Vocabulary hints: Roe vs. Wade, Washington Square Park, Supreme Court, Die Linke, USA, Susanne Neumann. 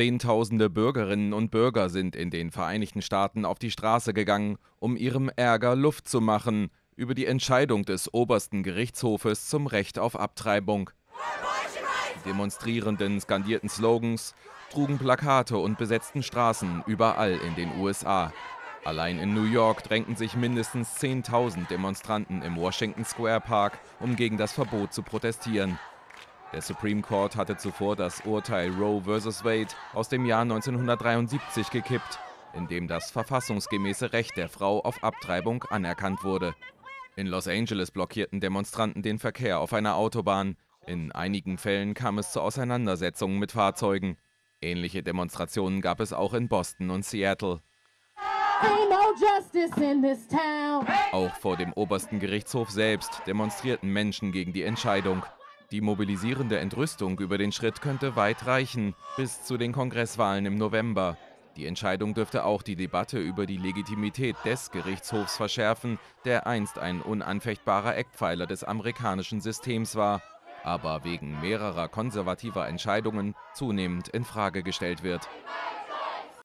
Zehntausende Bürgerinnen und Bürger sind in den Vereinigten Staaten auf die Straße gegangen, um ihrem Ärger Luft zu machen über die Entscheidung des obersten Gerichtshofes zum Recht auf Abtreibung. Die Demonstrierenden skandierten Slogans, trugen Plakate und besetzten Straßen überall in den USA. Allein in New York drängten sich mindestens 10.000 Demonstranten im Washington Square Park, um gegen das Verbot zu protestieren. Der Supreme Court hatte zuvor das Urteil Roe vs. Wade aus dem Jahr 1973 gekippt, in dem das verfassungsgemäße Recht der Frau auf Abtreibung anerkannt wurde. In Los Angeles blockierten Demonstranten den Verkehr auf einer Autobahn. In einigen Fällen kam es zu Auseinandersetzungen mit Fahrzeugen. Ähnliche Demonstrationen gab es auch in Boston und Seattle. Auch vor dem obersten Gerichtshof selbst demonstrierten Menschen gegen die Entscheidung. Die mobilisierende Entrüstung über den Schritt könnte weit reichen, bis zu den Kongresswahlen im November. Die Entscheidung dürfte auch die Debatte über die Legitimität des Gerichtshofs verschärfen, der einst ein unanfechtbarer Eckpfeiler des amerikanischen Systems war, aber wegen mehrerer konservativer Entscheidungen zunehmend in Frage gestellt wird.